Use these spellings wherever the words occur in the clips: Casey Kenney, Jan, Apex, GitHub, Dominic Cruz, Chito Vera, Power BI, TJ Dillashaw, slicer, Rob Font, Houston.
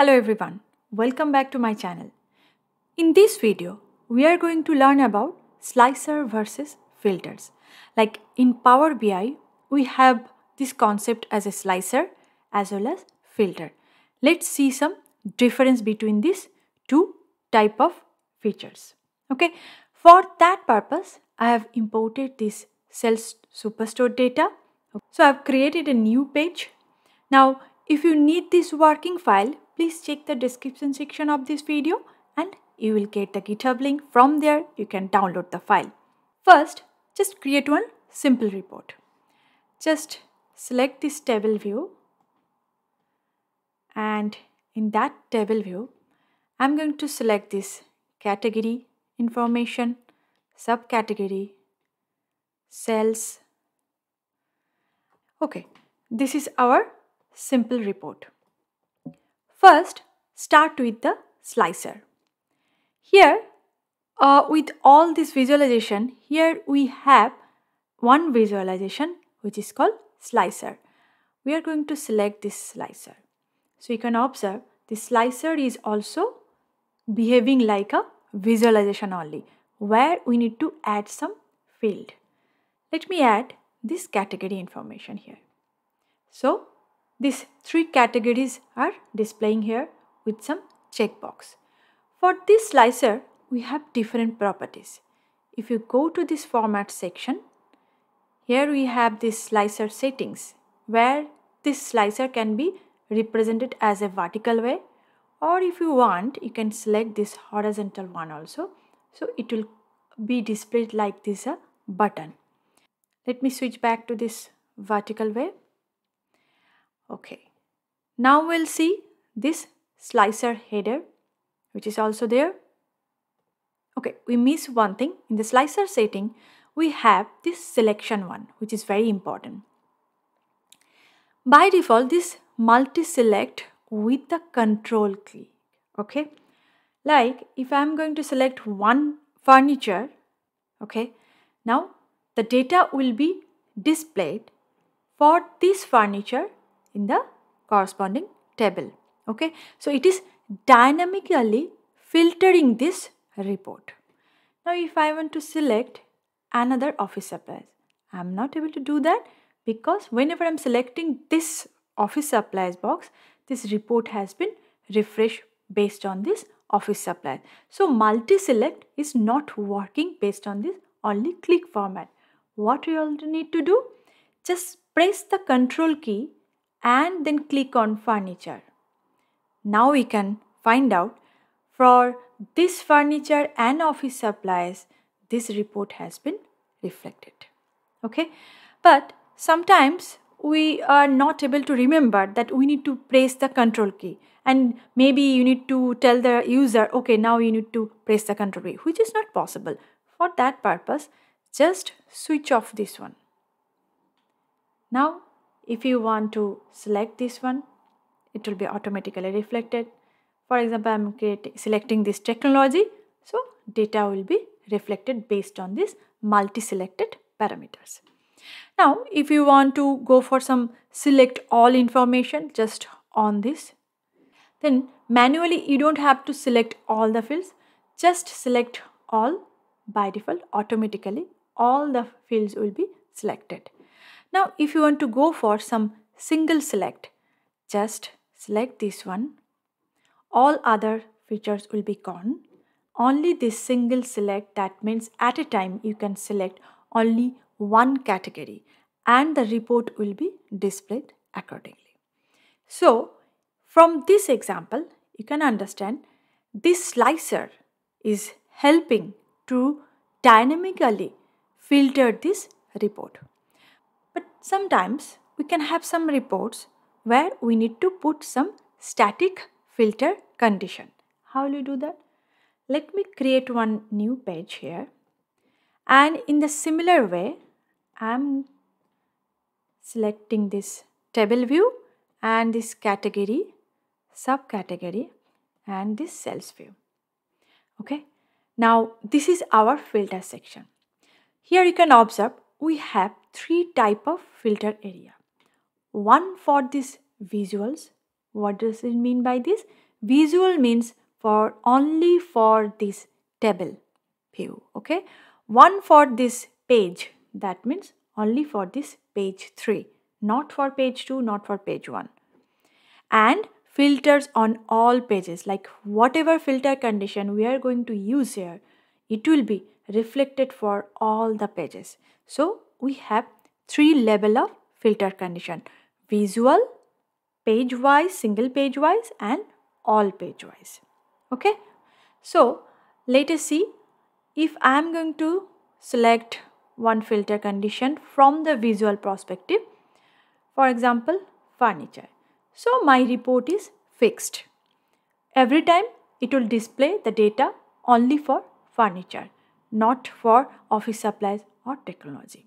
Hello everyone, welcome back to my channel. In this video, we are going to learn about slicer versus filters. Like in Power BI, we have this concept as a slicer as well as filter. Let's see some difference between these two type of features. Okay, for that purpose, I have imported this sales superstore data. So I've created a new page. Now, if you need this working file, please check the description section of this video and you will get the GitHub link. From there, you can download the file. First, just create one simple report. Just select this table view, and in that table view, I'm going to select this category information, subcategory, cells. Okay, this is our simple report. First, start with the slicer. Here, with all this visualization, here we have one visualization which is called slicer. We are going to select this slicer. So you can observe this slicer is also behaving like a visualization only, where we need to add some field. Let me add this category information here. So these three categories are displaying here with some checkbox. For this slicer, we have different properties. If you go to this format section, here we have this slicer settings, where this slicer can be represented as a vertical way, or if you want, you can select this horizontal one also. So it will be displayed like this, a button. Let me switch back to this vertical way. Okay, now we'll see this slicer header, which is also there. Okay, we miss one thing. In the slicer setting, we have this selection one, which is very important. By default, this multi-select with the control click. Okay, like if I'm going to select one furniture, okay, now the data will be displayed for this furniture in the corresponding table. Okay, so it is dynamically filtering this report. Now if I want to select another office supplies, I'm not able to do that, because whenever I'm selecting this office supplies box, this report has been refreshed based on this office supplies. So multi-select is not working based on this only click format. What you all need to do, just press the control key and then click on furniture. Now we can find out for this furniture and office supplies, this report has been reflected. Okay, but sometimes we are not able to remember that we need to press the control key, and maybe you need to tell the user, okay, now you need to press the control key, which is not possible. For that purpose, just switch off this one. Now if you want to select this one, it will be automatically reflected. For example, I'm selecting this technology, so data will be reflected based on this multi-selected parameters. Now, if you want to go for some select all information, just on this, then manually you don't have to select all the fields, just select all. By default, automatically all the fields will be selected. Now, if you want to go for some single select, just select this one. All other features will be gone. Only this single select, that means at a time you can select only one category and the report will be displayed accordingly. So, from this example, you can understand this slicer is helping to dynamically filter this report. But sometimes we can have some reports where we need to put some static filter condition. How will you do that? Let me create one new page here, and in the similar way, I'm selecting this table view and this category, subcategory, and this cells view. Okay, now this is our filter section. Here you can observe we have three type of filter area. One for this visuals. What does it mean by this? Visual means for only for this table view, okay? One for this page, that means only for this page 3, not for page 2, not for page 1. And filters on all pages, like whatever filter condition we are going to use here, it will be reflected for all the pages. So we have 3 level of filter condition: visual, page wise, single page wise, and all page wise. Okay, so let us see. If I am going to select one filter condition from the visual perspective, for example furniture, so my report is fixed. Every time it will display the data only for furniture, not for office supplies or technology.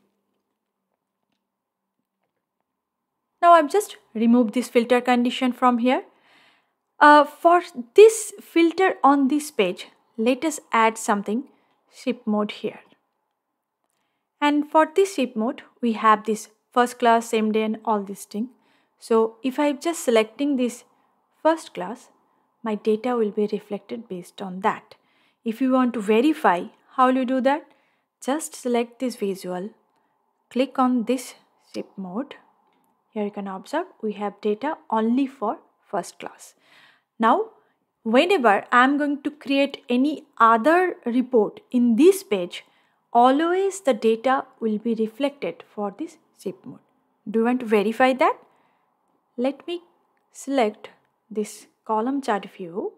Now I've just removed this filter condition from here. For this filter on this page, let us add something, ship mode here. And for this ship mode, we have this first class, same day, and all this thing. So if I'm just selecting this first class, my data will be reflected based on that. If you want to verify, how will you do that? Just select this visual, click on this ship mode. Here you can observe we have data only for first class. Now, whenever I am going to create any other report in this page, always the data will be reflected for this ship mode. Do you want to verify that? Let me select this column chart view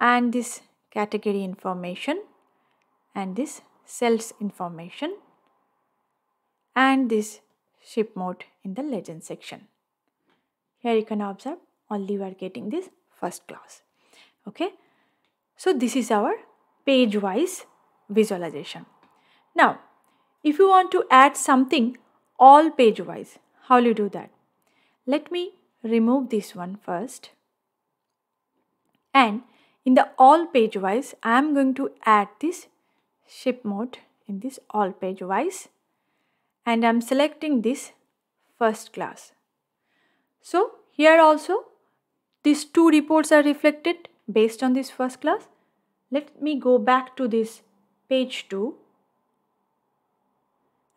and this category information and this sales information and this ship mode in the legend section. Here you can observe only we are getting this first class. Okay, so this is our page wise visualization. Now if you want to add something all page wise, how will you do that? Let me remove this one first, and in the all page wise I am going to add this ship mode in this all page wise, and I am selecting this first class. So here also these 2 reports are reflected based on this first class. Let me go back to this page 2,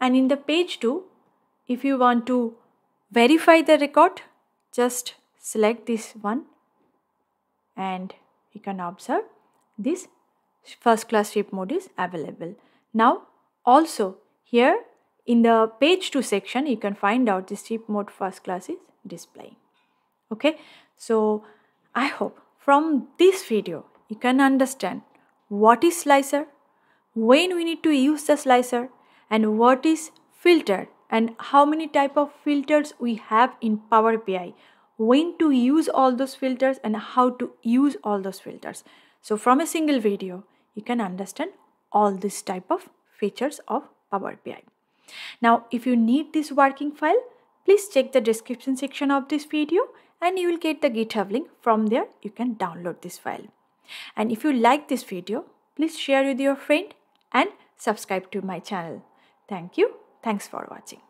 and in the page 2, if you want to verify the record, just select this one and you can observe this first class ship mode is available. Now also here in the page 2 section you can find out the ship mode first class is displaying. Okay, so I hope from this video you can understand what is slicer, when we need to use the slicer, and what is filter, and how many type of filters we have in Power BI, when to use all those filters and how to use all those filters. So from a single video, you can understand all this type of features of Power BI. Now, if you need this working file, please check the description section of this video and you will get the GitHub link. From there, you can download this file. And if you like this video, please share with your friend and subscribe to my channel. Thank you. Thanks for watching.